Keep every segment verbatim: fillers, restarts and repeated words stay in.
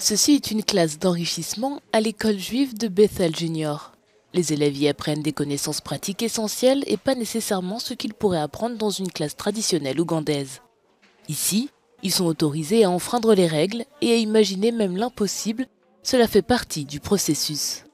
Ceci est une classe d'enrichissement à l'école juive de Bethel Junior. Les élèves y apprennent des connaissances pratiques essentielles et pas nécessairement ce qu'ils pourraient apprendre dans une classe traditionnelle ougandaise. Ici, ils sont autorisés à enfreindre les règles et à imaginer même l'impossible, cela fait partie du processus.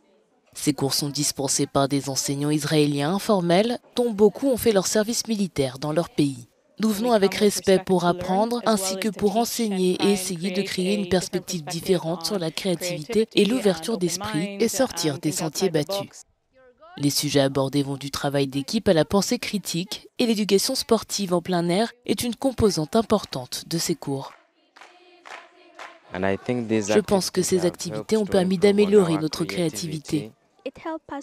Ces cours sont dispensés par des enseignants israéliens informels dont beaucoup ont fait leur service militaire dans leur pays. Nous venons avec respect pour apprendre ainsi que pour enseigner et essayer de créer une perspective différente sur la créativité et l'ouverture d'esprit et sortir des sentiers battus. Les sujets abordés vont du travail d'équipe à la pensée critique et l'éducation sportive en plein air est une composante importante de ces cours. Je pense que ces activités ont permis d'améliorer notre créativité.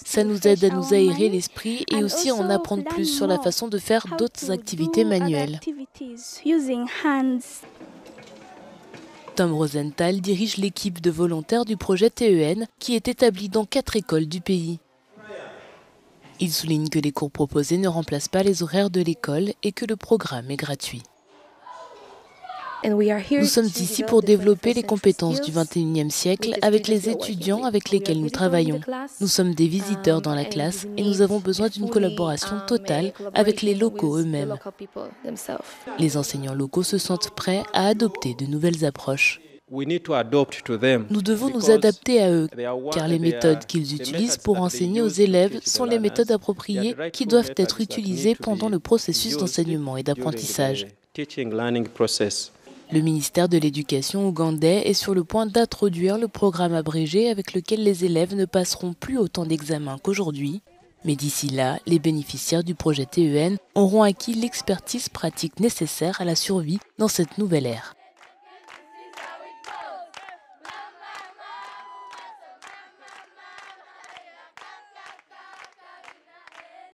Ça nous aide à nous aérer l'esprit et aussi à en apprendre plus sur la façon de faire d'autres activités manuelles. Tom Rosenthal dirige l'équipe de volontaires du projet T E N qui est établie dans quatre écoles du pays. Il souligne que les cours proposés ne remplacent pas les horaires de l'école et que le programme est gratuit. Nous sommes ici pour développer les compétences du vingt et unième siècle avec les étudiants avec lesquels nous travaillons. Nous sommes des visiteurs dans la classe et nous avons besoin d'une collaboration totale avec les locaux eux-mêmes. Les enseignants locaux se sentent prêts à adopter de nouvelles approches. Nous devons nous adapter à eux, car les méthodes qu'ils utilisent pour enseigner aux élèves sont les méthodes appropriées qui doivent être utilisées pendant le processus d'enseignement et d'apprentissage. Le ministère de l'Éducation ougandais est sur le point d'introduire le programme abrégé avec lequel les élèves ne passeront plus autant d'examens qu'aujourd'hui. Mais d'ici là, les bénéficiaires du projet T E N auront acquis l'expertise pratique nécessaire à la survie dans cette nouvelle ère.